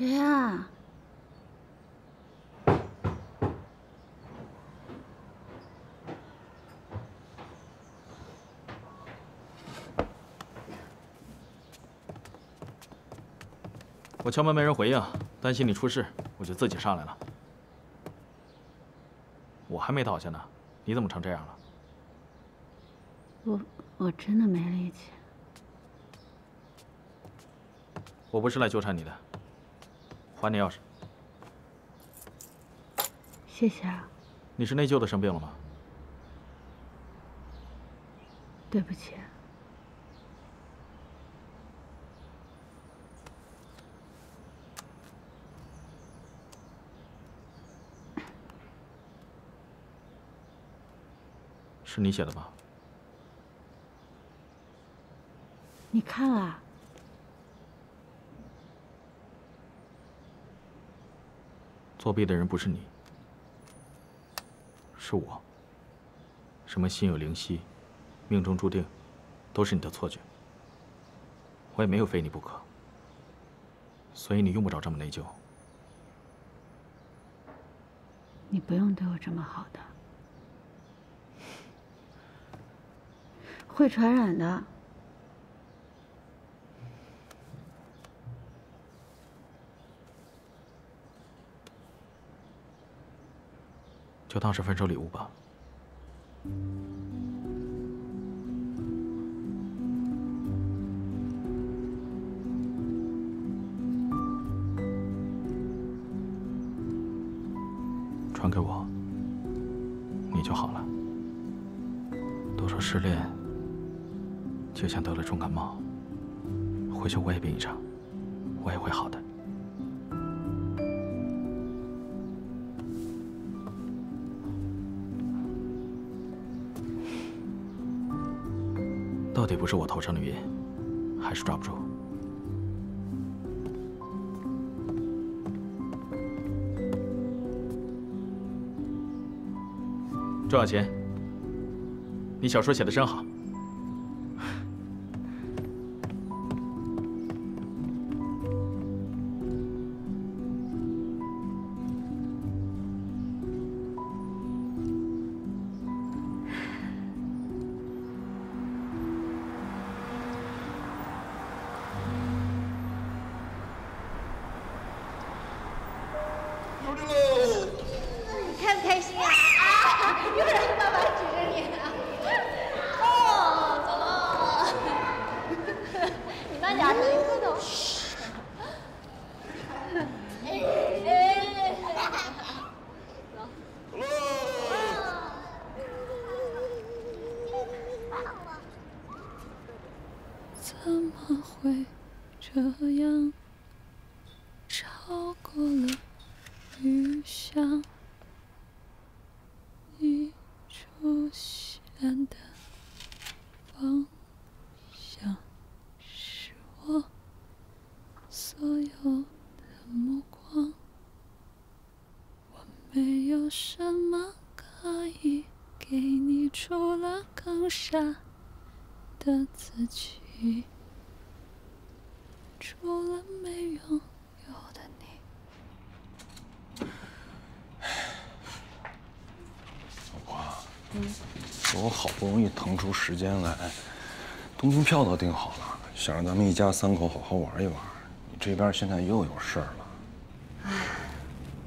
谁啊？我敲门没人回应，担心你出事，我就自己上来了。我还没倒下呢，你怎么成这样了？我真的没力气。我不是来纠缠你的。 还你钥匙，谢谢啊。你是内疚的生病了吗？对不起。是你写的吧？你看了？ 作弊的人不是你，是我。什么心有灵犀，命中注定，都是你的错觉。我也没有非你不可，所以你用不着这么内疚。你不用对我这么好的，会传染的。 就当是分手礼物吧。传给我，你就好了。都说失恋就像得了重感冒，回去我也病一场，我也会好的。 到底不是我头上的云，还是抓不住。周小琴，你小说写得真好。时间来，东京票都订好了，想让咱们一家三口好好玩一玩。你这边现在又有事儿了。哎，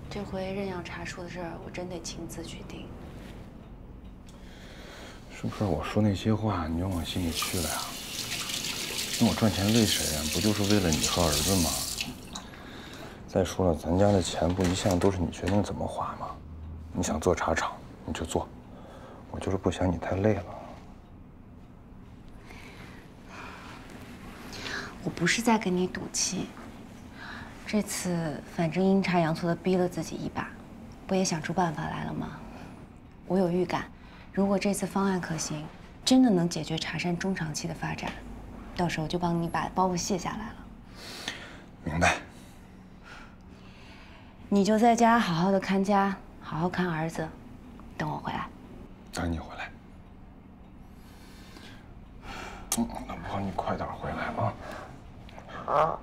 这回认养茶树的事儿，我真得亲自去定。是不是我说那些话你就往心里去了呀？那我赚钱为谁呀？不就是为了你和儿子吗？再说了，咱家的钱不一向都是你决定怎么花吗？你想做茶厂，你就做，我就是不想你太累了。 我不是在跟你赌气，这次反正阴差阳错的逼了自己一把，不也想出办法来了吗？我有预感，如果这次方案可行，真的能解决茶山中长期的发展，到时候就帮你把包袱卸下来了。明白。你就在家好好的看家，好好看儿子，等我回来。等你回来。老婆，你快点回来吧。 好。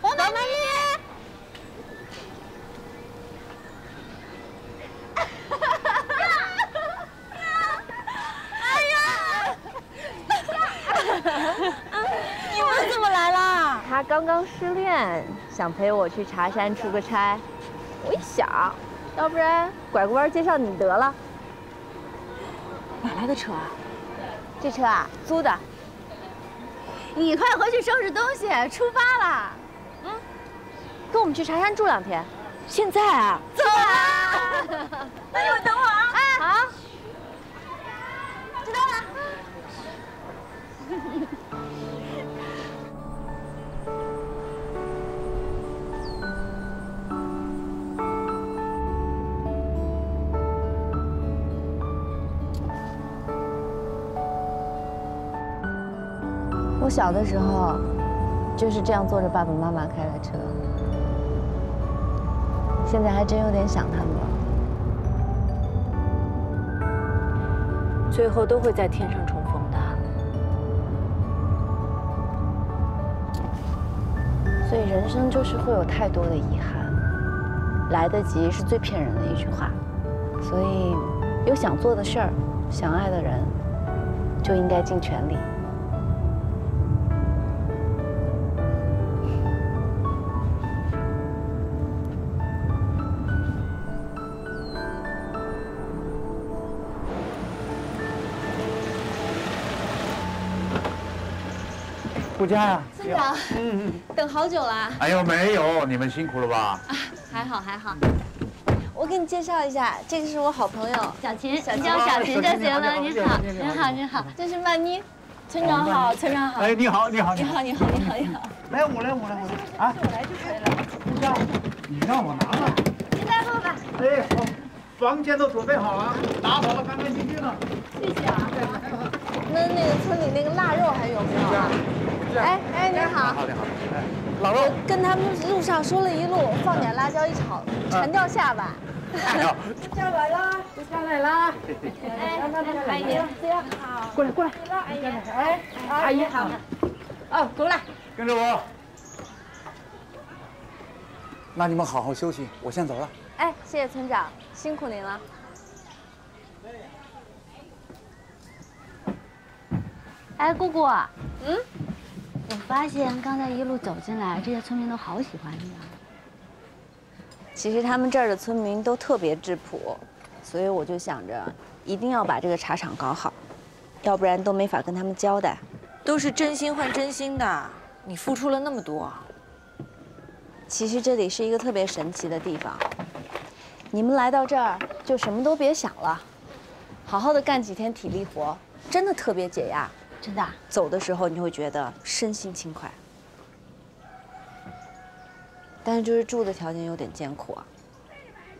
王妈咪。 你们怎么来啦？他刚刚失恋，想陪我去茶山出个差。我一想，要不然拐个弯介绍你得了。哪来的车啊？这车啊，租的。你快回去收拾东西，出发啦！嗯，跟我们去茶山住2天。现在啊？走啊！那你们等我啊！哎，好。知道了。 我小的时候，就是这样坐着爸爸妈妈开的车。现在还真有点想他们了。最后都会在天上重逢。 所以人生就是会有太多的遗憾，来得及是最骗人的一句话。所以有想做的事儿，想爱的人，就应该尽全力。顾佳呀，村长，等好久了。哎呦，没有，你们辛苦了吧？啊，还好还好。我给你介绍一下，这个是我好朋友小琴，你叫小琴就行了。你好，你好，你好。这是曼妮，村长好，村长好。哎，你好，你好，你好，你好，你好，你好。来，我来。啊，我来就可以了。顾佳，你让我拿吧。您再喝吧。哎，好，房间都准备好了，打扫的干干净净的。谢谢啊。那个村里那个腊肉还有没有啊？ 哎，你好，你好，老肉。跟他们路上说了一路，放点辣椒一炒，馋掉下巴。下来啦，下来啦！哎，阿姨，好，过来，阿姨，哎，阿姨好。哦，过来，跟着我。那你们好好休息，我先走了。哎，谢谢村长，辛苦您了。 哎，姑姑，嗯，我发现刚才一路走进来，这些村民都好喜欢你啊。其实他们这儿的村民都特别质朴，所以我就想着一定要把这个茶厂搞好，要不然都没法跟他们交代。都是真心换真心的，你付出了那么多。其实这里是一个特别神奇的地方，你们来到这儿就什么都别想了，好好的干几天体力活，真的特别解压。 真的、啊，走的时候你就会觉得身心轻快，但是就是住的条件有点艰苦啊。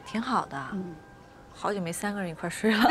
挺好的，嗯、好久没3个人一块睡了。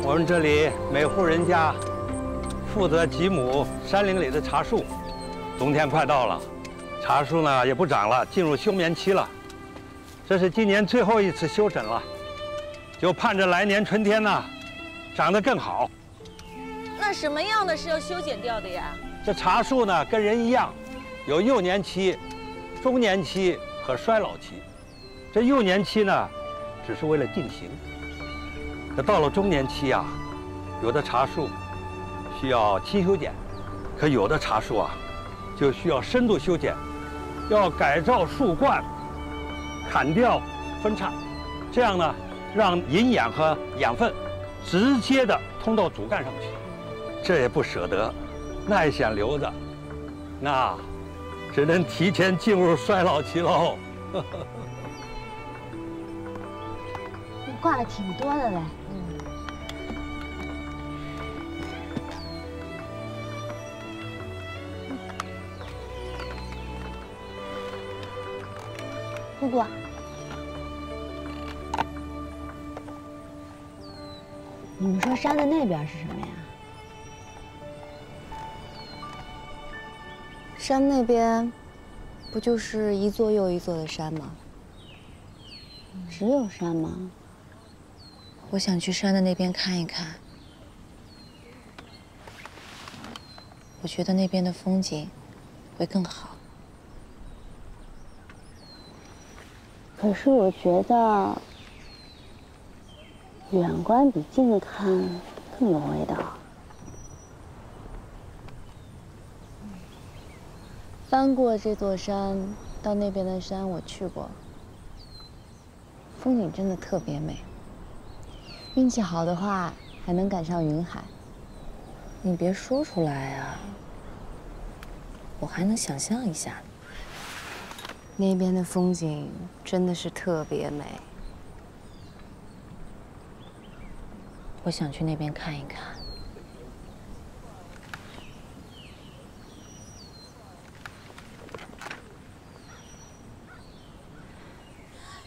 我们这里每户人家负责几亩山林里的茶树，冬天快到了，茶树呢也不长了，进入休眠期了。这是今年最后一次修整了，就盼着来年春天呢，长得更好。那什么样的是要修剪掉的呀？这茶树呢跟人一样，有幼年期、中年期和衰老期。这幼年期呢，只是为了定型；可到了中年期啊，有的茶树需要清修剪，可有的茶树啊，就需要深度修剪，要改造树冠、砍掉、分叉，这样呢，让营养和养分直接的通到主干上去。这也不舍得，那也想留着，那只能提前进入衰老期喽。你挂了挺多的嘞。 姑姑，你们说山的那边是什么呀？山那边，不就是一座又一座的山吗？只有山吗？我想去山的那边看一看。我觉得那边的风景会更好。 可是我觉得，远观比近看更有味道。翻过这座山到那边的山，我去过，风景真的特别美。运气好的话，还能赶上云海。你别说出来啊，我还能想象一下。 那边的风景真的是特别美，我想去那边看一看。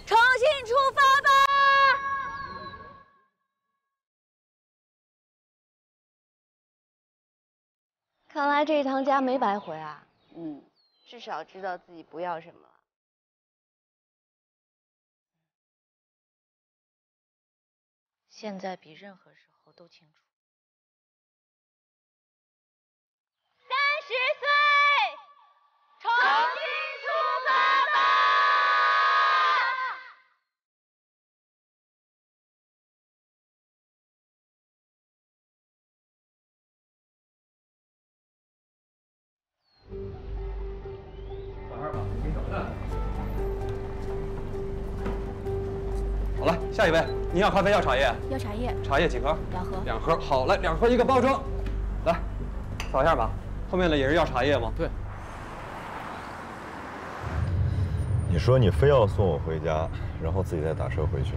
重新出发吧！看来这一趟家没白回啊。嗯，至少知道自己不要什么。 现在比任何时候都清楚。30岁，重新出发吧！小孩吧，你等着。好了，下一位。 你要咖啡，要茶叶？要茶叶。茶叶几盒？2盒。2盒。好，来，2盒一个包装。来，扫一下码。后面的也是要茶叶吗？对。你说你非要送我回家，然后自己再打车回去。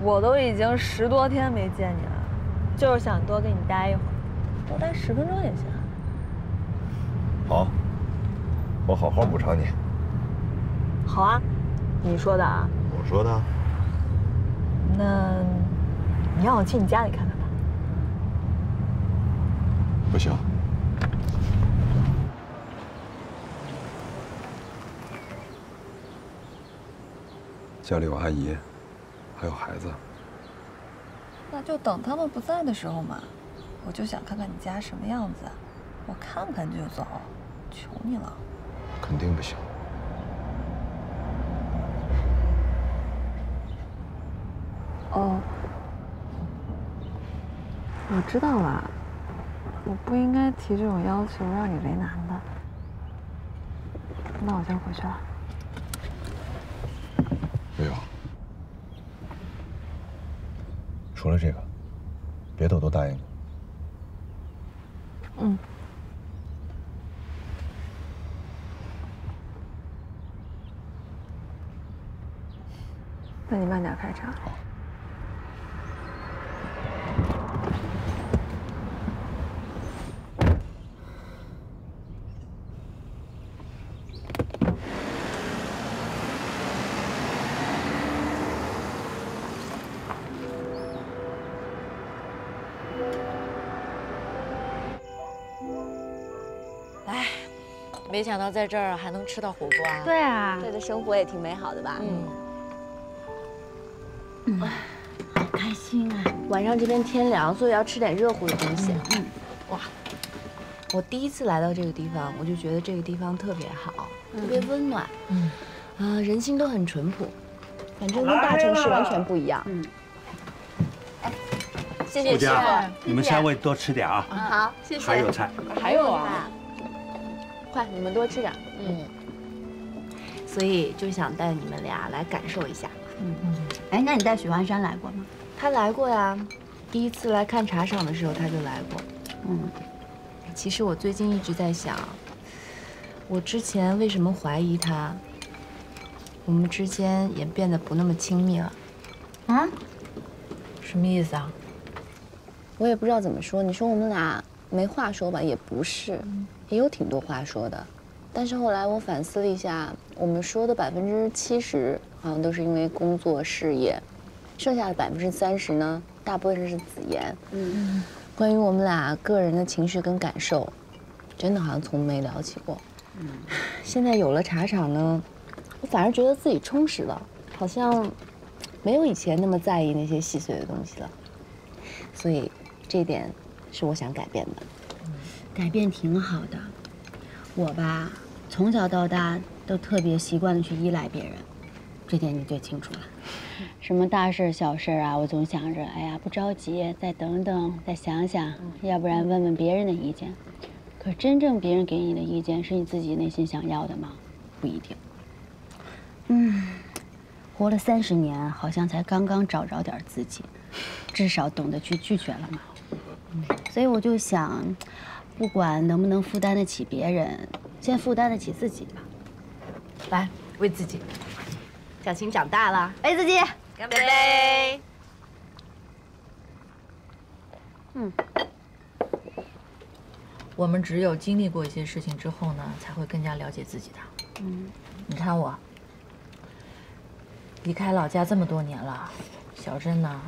我都已经10多天没见你了，就是想多跟你待一会儿，多待10分钟也行。好，我好好补偿你。好啊，你说的啊。我说的。 那你让我去你家里看看吧。不行。家里有阿姨，还有孩子。那就等他们不在的时候嘛。我就想看看你家什么样子，我看看就走，求你了。肯定不行。 哦，我知道了，我不应该提这种要求让你为难的。那我先回去了。没有，除了这个，别的我都答应了。嗯。 那你慢点开车。好。哎，没想到在这儿还能吃到火锅啊！对啊，这个生活也挺美好的吧？嗯。 嗯，好开心啊！晚上这边天凉，所以要吃点热乎的东西。嗯，哇，我第一次来到这个地方，我就觉得这个地方特别好，特别温暖。嗯，啊，人心都很淳朴，反正跟大城市完全不一样。嗯。哎，谢谢谢谢，你们三位多吃点啊。好，谢谢。还有菜。还有啊。快，你们多吃点。嗯。所以就想带你们俩来感受一下。嗯嗯。哎，那你带许幻山来过吗？他来过呀，第一次来看茶厂的时候他就来过。嗯。其实我最近一直在想，我之前为什么怀疑他？ 我们之间也变得不那么亲密了，啊？什么意思啊？我也不知道怎么说。你说我们俩没话说吧，也不是，也有挺多话说的。但是后来我反思了一下，我们说的70%好像都是因为工作事业，剩下的30%呢，大部分是子言。嗯，关于我们俩个人的情绪跟感受，真的好像从没聊起过。嗯，现在有了茶厂呢。 我反而觉得自己充实了，好像没有以前那么在意那些细碎的东西了，所以这一点是我想改变的。改变挺好的，我吧从小到大都特别习惯的去依赖别人，这点你最清楚了。什么大事小事啊，我总想着，哎呀不着急，再等等，再想想，要不然问问别人的意见。可真正别人给你的意见是你自己内心想要的吗？不一定。 嗯，活了30年，好像才刚刚找着点自己，至少懂得去拒绝了嘛。所以我就想，不管能不能负担得起别人，先负担得起自己吧。来，为自己。小青长大了，为自己干杯！嗯，我们只有经历过一些事情之后呢，才会更加了解自己的。嗯，你看我。 离开老家这么多年了，小珍呢，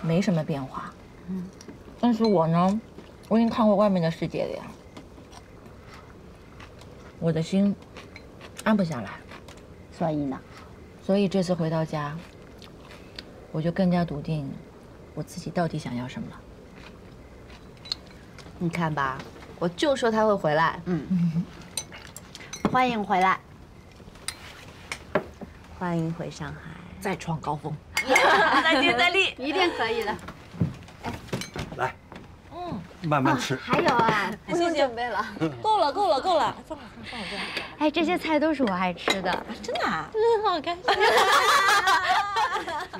没什么变化。嗯，但是我呢，我已经看过外面的世界了呀。我的心安不下来，所以呢，所以这次回到家，我就更加笃定我自己到底想要什么了。你看吧，我就说他会回来。嗯，欢迎回来，欢迎回上海。 再创高峰，再接再厉，一定可以的。哎，来，嗯，慢慢吃。还有啊，不用准备了，够了，够了，够了，放好放好放好。哎，这些菜都是我爱吃的，真的，真好开心，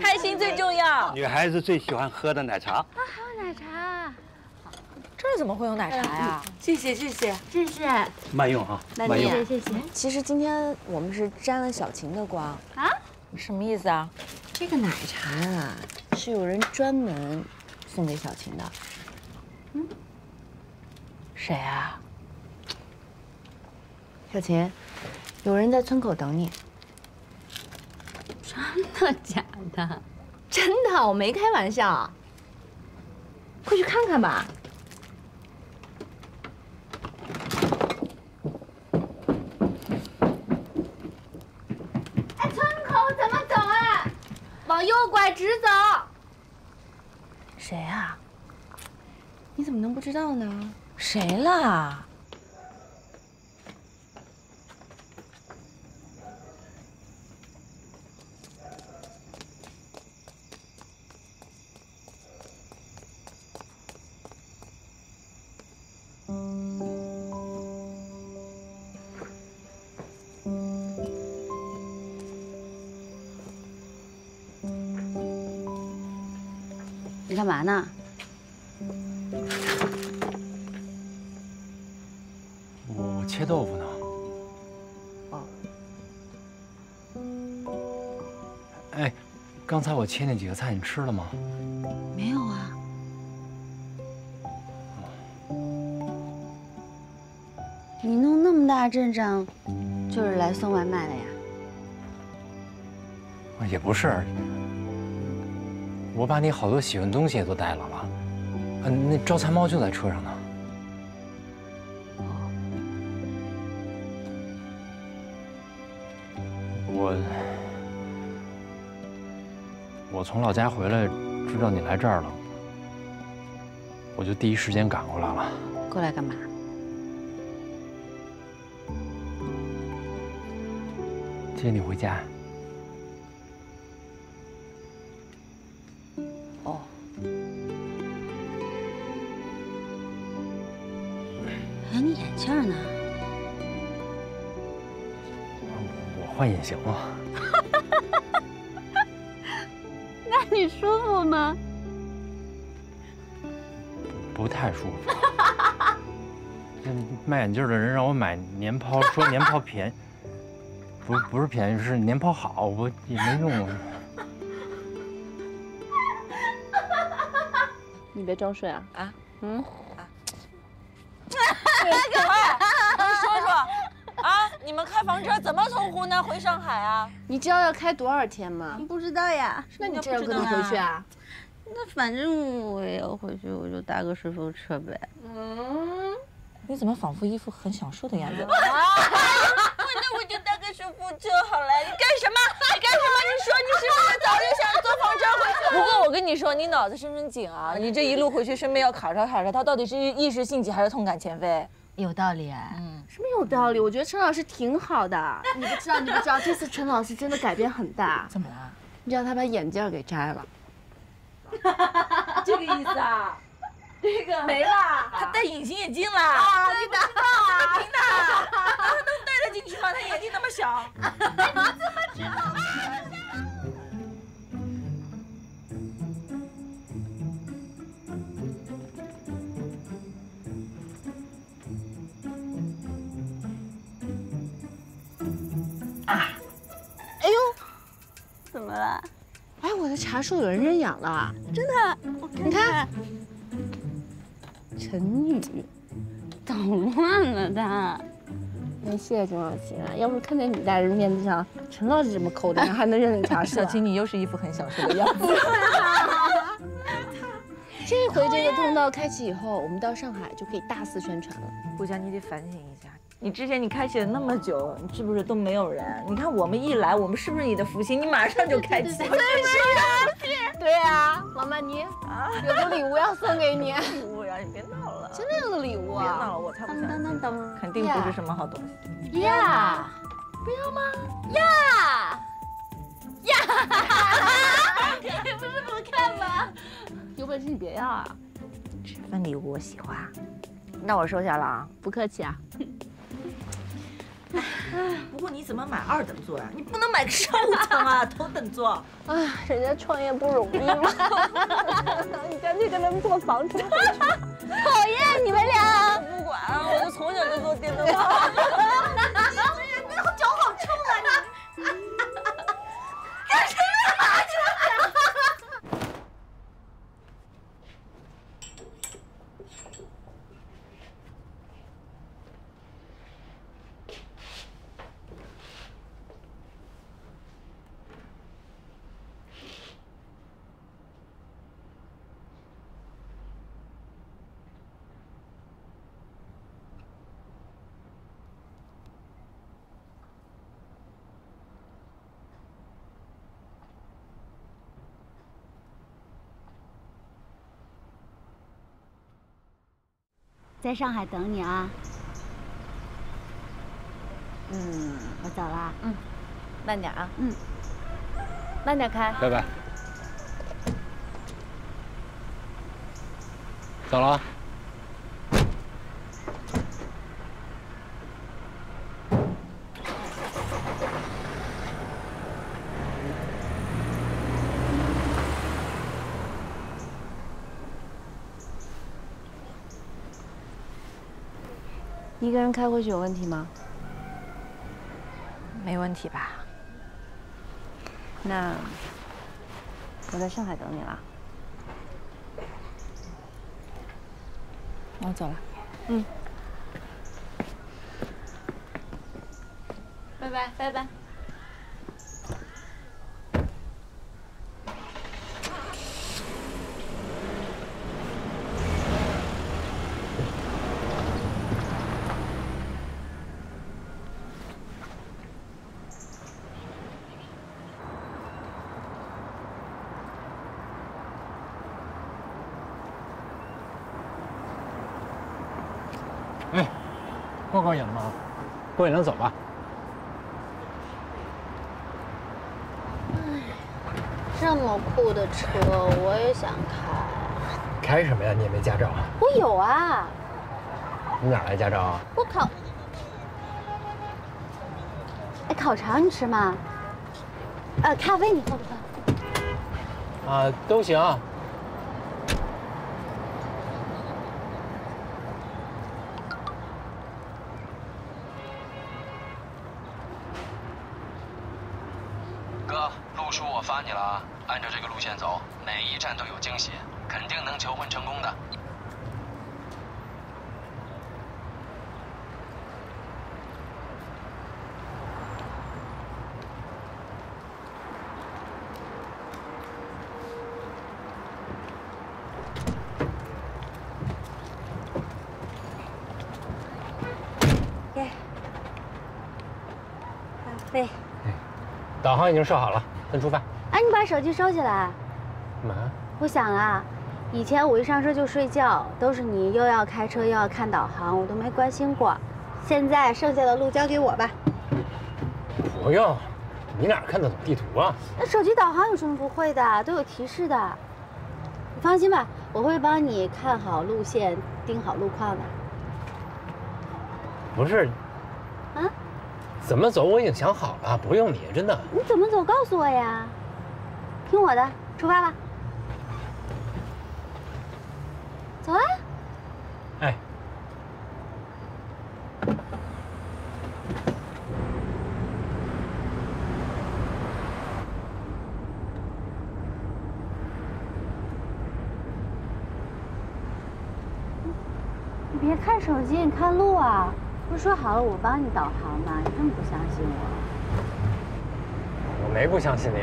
开心最重要。女孩子最喜欢喝的奶茶啊，还有奶茶，这儿怎么会有奶茶呀？谢谢谢谢谢谢，慢用啊，慢用，谢谢谢谢。其实今天我们是沾了小琴的光啊。 什么意思啊？这个奶茶啊，是有人专门送给小琴的。嗯，谁啊？小琴，有人在村口等你。真的假的？真的，我没开玩笑。快去看看吧。 往右拐，直走。谁啊？你怎么能不知道呢？谁啦？你干嘛呢？我切豆腐呢。哦。哎，刚才我切那几个菜，你吃了吗？没有啊。你弄那么大阵仗，就是来送外卖的呀？也不是。 我把你好多喜欢的东西也都带来了，嗯，那招财猫就在车上呢。我从老家回来，知道你来这儿了，我就第一时间赶过来了。过来干嘛？接你回家。哦。哎，你眼镜呢？我换隐形了。 那你舒服吗？不太舒服。那卖眼镜的人让我买年抛，说年抛便宜，不是便宜，是年抛好，我也没用。你别装睡啊！啊，嗯啊，各位，能说说？ 啊！你们开房车怎么从湖南回上海啊？你知道要开多少天吗？不知道呀。那你这要跟他回去啊？那反正我也要回去，我就搭个顺风车呗。嗯。你怎么仿佛一副很享受的样子？啊！那我就搭个顺风车好了。你干什么？你干什么？你说你是不是早就想坐房车回去？不过我跟你说，你脑子真紧啊！你这一路回去，身边要考察他到底是一时兴起还是痛改前非。 有道理哎，嗯，什么有道理？我觉得陈老师挺好的，你不知道，这次陈老师真的改变很大。怎么了？你知道他把眼镜给摘了，这个意思啊？这个没了，他戴隐形眼镜了啊！对的，他平的，他能戴得进去吗？他眼睛那么小，你怎么知道？ 怎么了？哎，我的茶树有人认养了，真的！你看，陈宇捣乱了他。哎，谢谢陈老师啊，要不是看在你大人面子上，陈老师这么抠的人还能认领茶树？小青，你又是一副很享受的样子。这回这个通道开启以后，我们到上海就可以大肆宣传了。顾佳，你得反省一下。 你之前你开启了那么久，你是不是都没有人？你看我们一来，我们是不是你的福星？你马上就开启，对啊，老曼妮啊，有个礼物要送给你。礼物呀，你别闹了，真的有个礼物啊！别闹了，我才不想，肯定不是什么好东西。呀，不要吗？呀呀，你不是不看吗？有本事你别要啊！这份礼物我喜欢，那我收下了啊，不客气啊。 不过你怎么买二等座呀？你不能买个商务舱啊，头等座。哎，人家创业不容易嘛，你干脆跟他们坐房车。讨厌你们俩！不管啊，我就从小就坐电动车。你脚好臭啊！你干什么呀？在上海等你啊。嗯，我走了。嗯，慢点啊。嗯，慢点开。拜拜。走了。一个人开回去有问题吗？没问题吧？那我在上海等你了。我走了。嗯。拜拜，拜拜。 哎，过瘾吗？过瘾了，走吧。这么酷的车，我也想开。开什么呀？你也没驾照。我有啊。你哪来驾照啊？我考。哎，烤肠你吃吗？咖啡你喝不喝？啊，都行。 发你了啊！按照这个路线走，每一站都有惊喜，肯定能求婚成功的。给，咖啡。导航已经设好了，咱出发。 哎，你把手机收起来，干嘛？我想啊，以前我一上车就睡觉，都是你又要开车又要看导航，我都没关心过。现在剩下的路交给我吧。不用，你哪看得懂地图啊？那手机导航有什么不会的？都有提示的。你放心吧，我会帮你看好路线，盯好路况的。不是，啊？怎么走我已经想好了，不用你，真的。你怎么走告诉我呀？ 听我的，出发吧！走啊！哎，你别看手机，你看路啊！不是说好了我帮你导航吗？你这么不相信我？我没不相信你。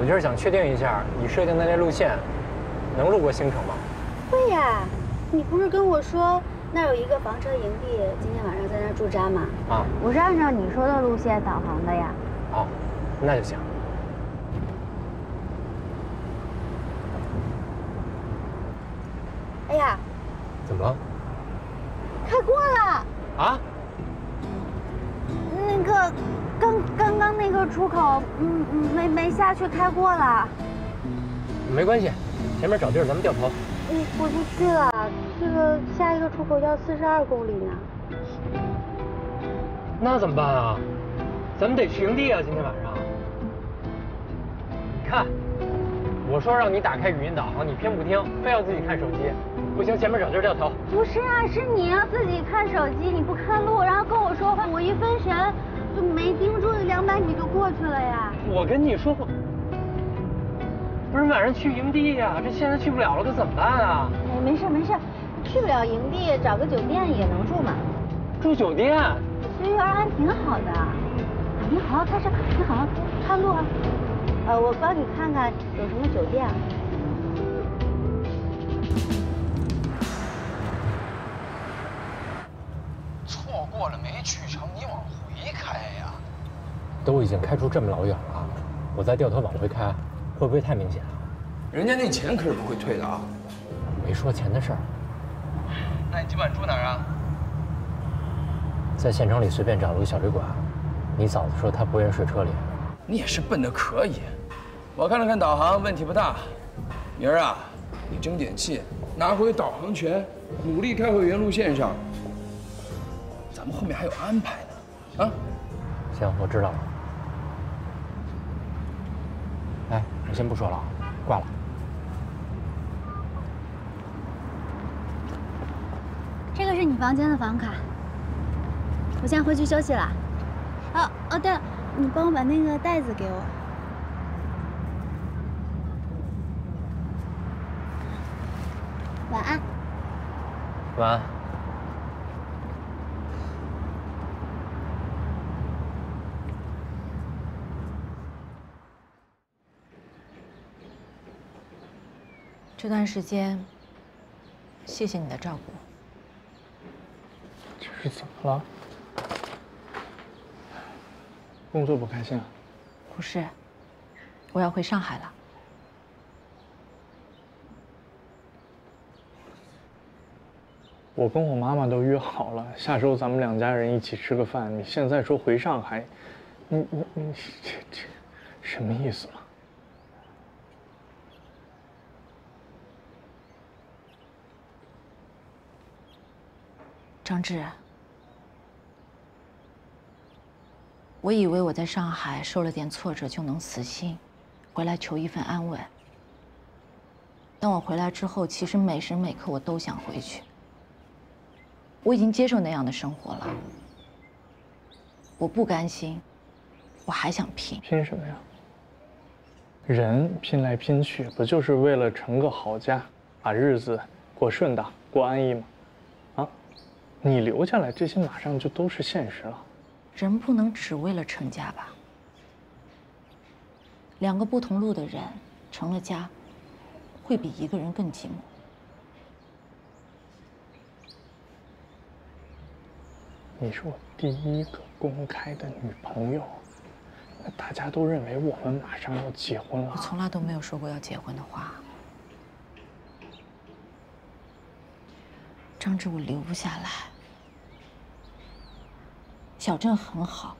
我就是想确定一下，你设定的那路线能路过兴城吗？会呀，你不是跟我说那儿有一个房车营地，今天晚上在那儿驻扎吗？啊，我是按照你说的路线导航的呀。哦，那就行。哎呀，怎么了？开过了。啊？那个。 刚那个出口，没下去，开过了。没关系，前面找地儿咱们掉头。我不去了，这个下一个出口要42公里呢。那怎么办啊？咱们得去营地啊，今天晚上。你看，我说让你打开语音导航，你偏不听，非要自己看手机。不行，前面找地儿掉头。不是啊，是你要自己看手机，你不看路，然后跟我说话，我一分神。 就没盯住，200米就过去了呀！我跟你说，不是晚上去营地呀，这现在去不了了，可怎么办啊？哎，没事没事，去不了营地，找个酒店也能住嘛。住酒店？随遇而安挺好的。你好好开车，你好好看路啊。我帮你看看有什么酒店。 过了没去成，你往回开呀！都已经开出这么老远了，我再掉头往回开，会不会太明显啊？人家那钱可是不会退的啊！没说钱的事儿。那你今晚住哪儿啊？在县城里随便找了个小旅馆。你嫂子说她不愿意睡车里。你也是笨得可以。我看了看导航，问题不大。明儿啊，你争点气，拿回导航权，努力开回原路线上。 咱们后面还有安排呢，啊！行，我知道了。哎，我先不说了，挂了。这个是你房间的房卡，我先回去休息了。哦，对了，你帮我把那个袋子给我。晚安。晚安。 这段时间，谢谢你的照顾。这是怎么了？工作不开心啊？不是，我要回上海了。我跟我妈妈都约好了，下周咱们两家人一起吃个饭。你现在说回上海，你什么意思嘛？张志，我以为我在上海受了点挫折就能死心，回来求一份安稳。但我回来之后，其实每时每刻我都想回去。我已经接受那样的生活了，我不甘心，我还想拼。拼什么呀？ 人拼来拼去，不就是为了成个好家，把日子过顺当、过安逸吗？啊，你留下来，这些马上就都是现实了。人不能只为了成家吧？两个不同路的人成了家，会比一个人更寂寞。你是我第一个公开的女朋友。 大家都认为我们马上要结婚了。我从来都没有说过要结婚的话，张志，我留不下来。小镇很好，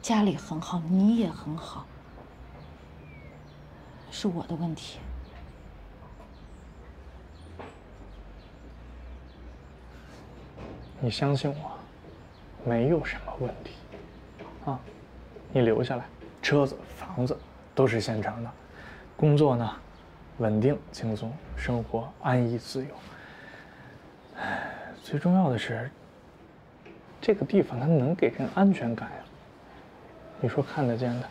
家里很好，你也很好，是我的问题。你相信我，没有什么问题，啊。 你留下来，车子、房子都是现成的，工作呢，稳定轻松，生活安逸自由。哎，最重要的是，这个地方它能给人安全感呀。你说看得见的，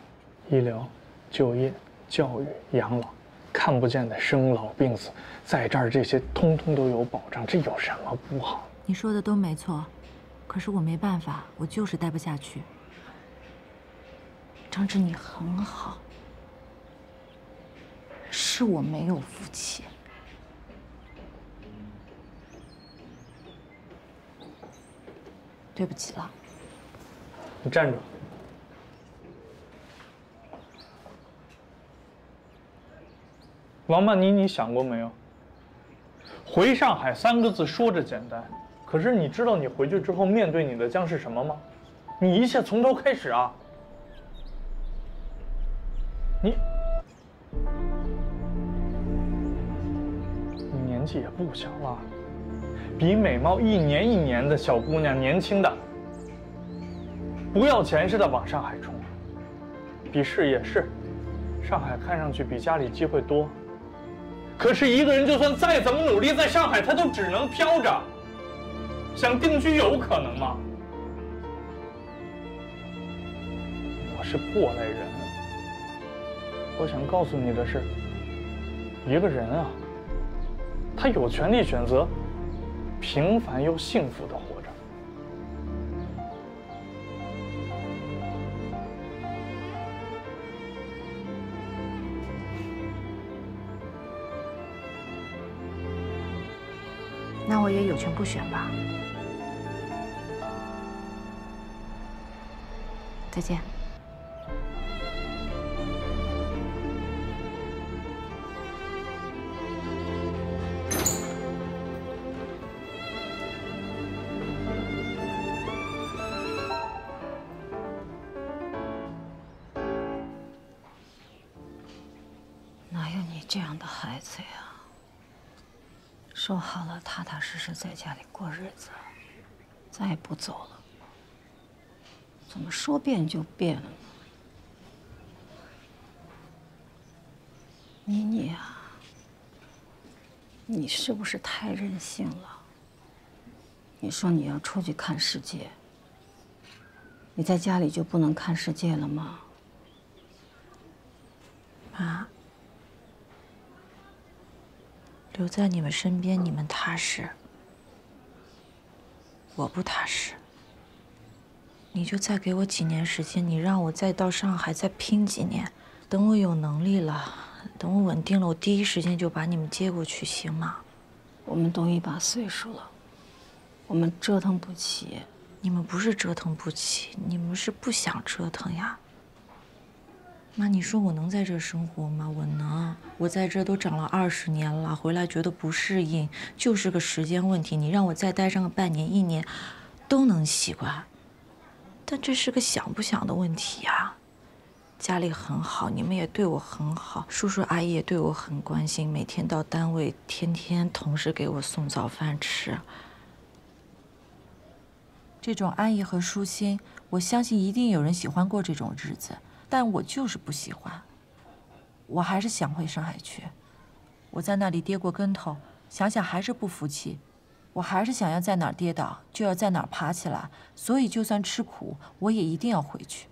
医疗、就业、教育、养老；看不见的生老病死，在这儿这些通通都有保障，这有什么不好？你说的都没错，可是我没办法，我就是待不下去。 张志，你很好，是我没有福气。对不起了。你站住！王曼妮，你想过没有？回上海3个字说着简单，可是你知道你回去之后面对你的将是什么吗？你一切从头开始啊！ 你年纪也不小了，比美貌一年的小姑娘年轻的，不要钱似的往上海冲，比事业是，上海看上去比家里机会多，可是一个人就算再怎么努力，在上海他都只能飘着，想定居有可能吗？我是过来人。 我想告诉你的是，一个人啊，他有权利选择平凡又幸福的活着。那我也有权不选吧？再见。 这样的孩子呀，说好了踏踏实实在家里过日子，咱也不走了，怎么说变就变了呢？妮妮啊，你是不是太任性了？你说你要出去看世界，你在家里就不能看世界了吗？妈。 留在你们身边，你们踏实。我不踏实。你就再给我几年时间，你让我再到上海再拼几年。等我有能力了，等我稳定了，我第一时间就把你们接过去，行吗？我们都一把岁数了，我们折腾不起。你们不是折腾不起，你们是不想折腾呀。 妈，你说我能在这生活吗？我能，我在这都长了20年了，回来觉得不适应，就是个时间问题。你让我再待上个半年1年，都能习惯。但这是个想不想的问题呀。家里很好，你们也对我很好，叔叔阿姨也对我很关心，每天到单位，天天同事给我送早饭吃。这种安逸和舒心，我相信一定有人喜欢过这种日子，但我就是不喜欢。我还是想回上海去。我在那里跌过跟头，想想还是不服气。我还是想要在哪儿跌倒就要在哪儿爬起来，所以就算吃苦，我也一定要回去。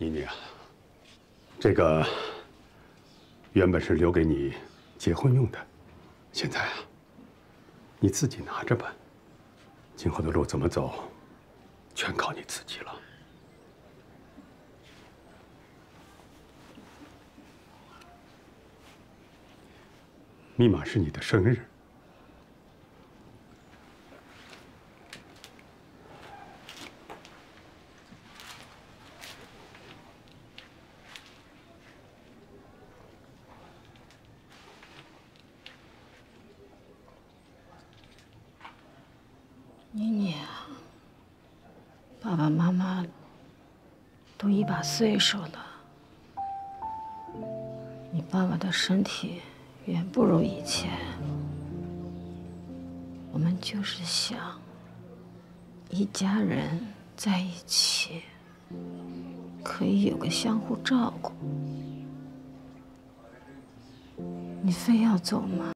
妮妮啊，这个原本是留给你结婚用的，现在啊，你自己拿着吧。今后的路怎么走，全靠你自己了。密码是你的生日。 岁数了，你爸爸的身体远不如以前。我们就是想一家人在一起，可以有个相互照顾。你非要走吗？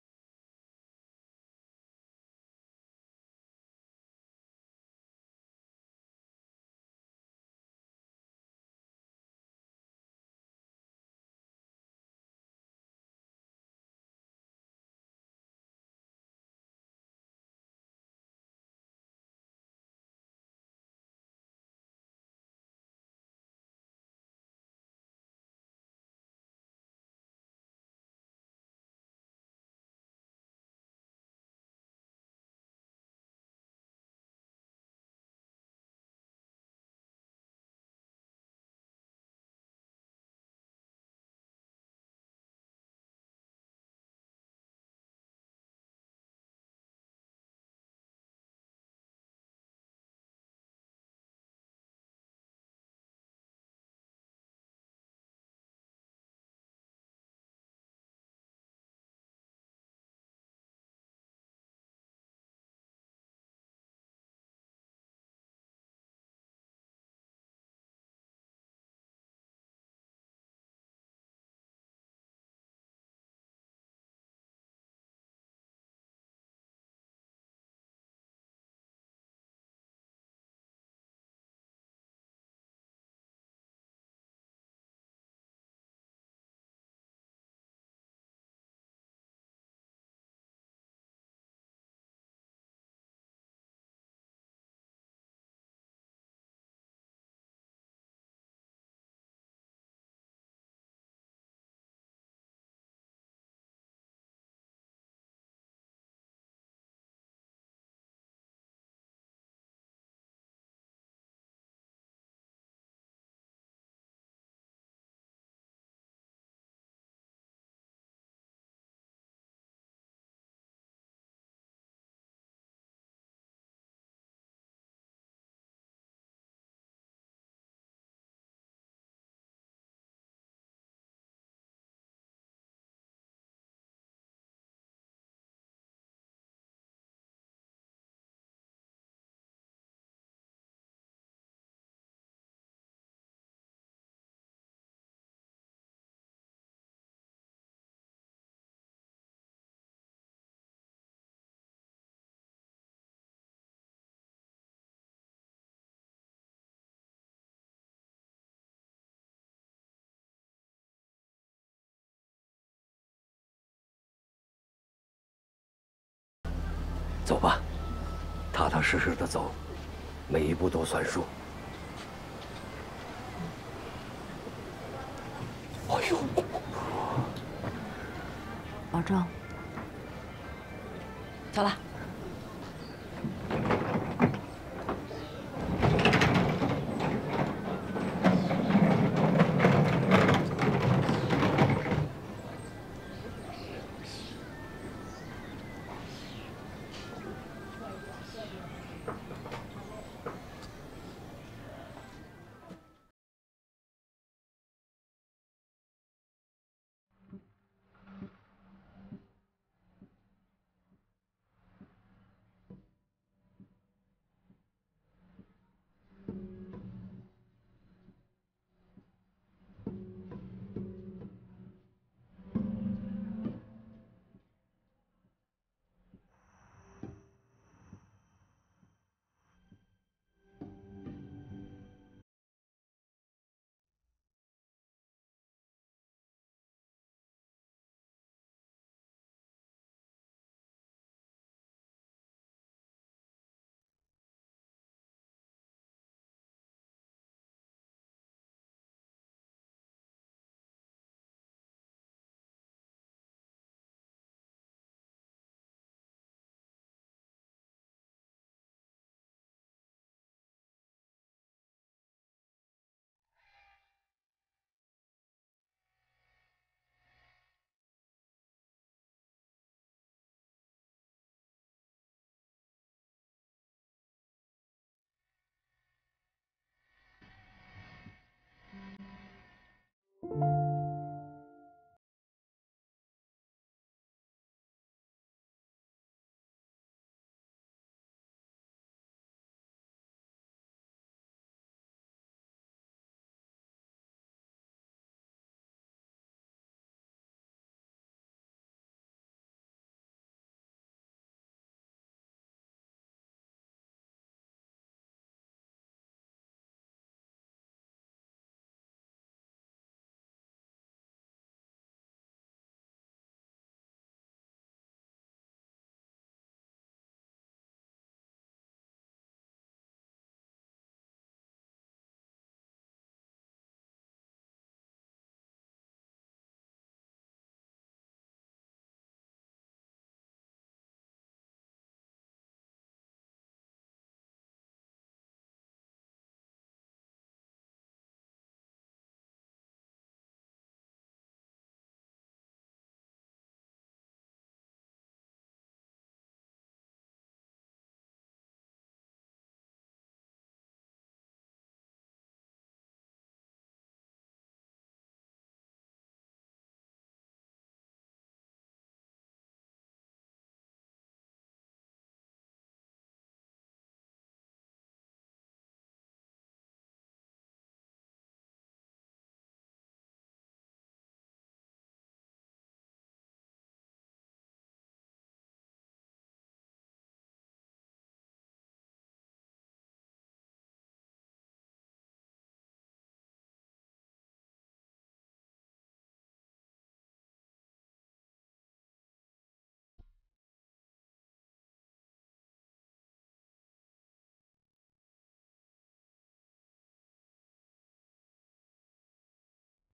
走吧，踏踏实实的走，每一步都算数。哎呦，保重。走了。